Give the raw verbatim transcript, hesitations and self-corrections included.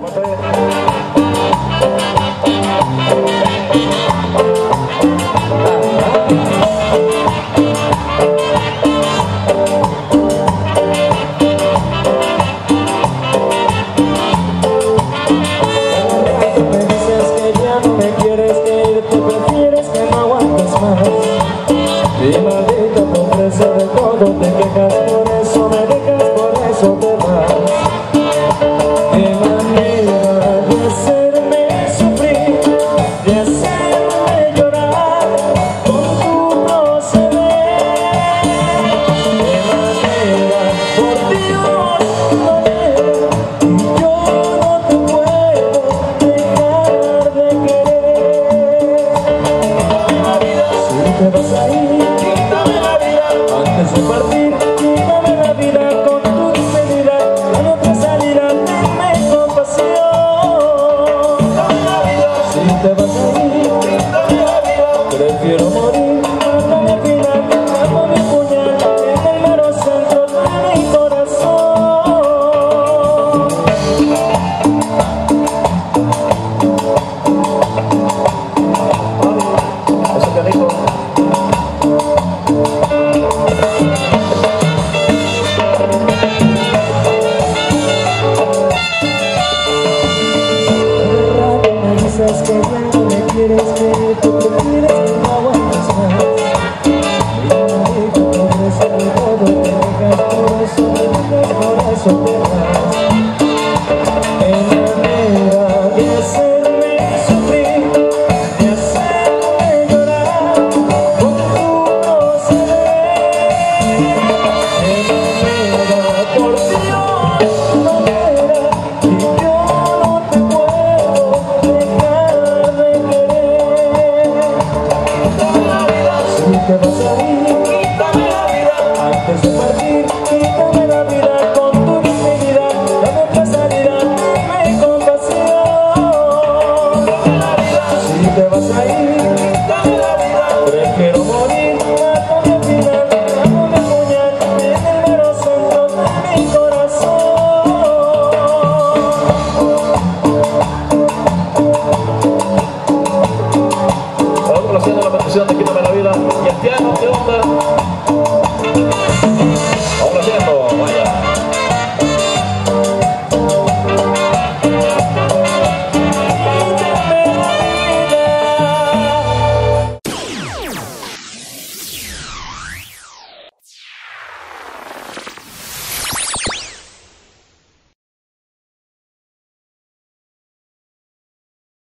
Te quejas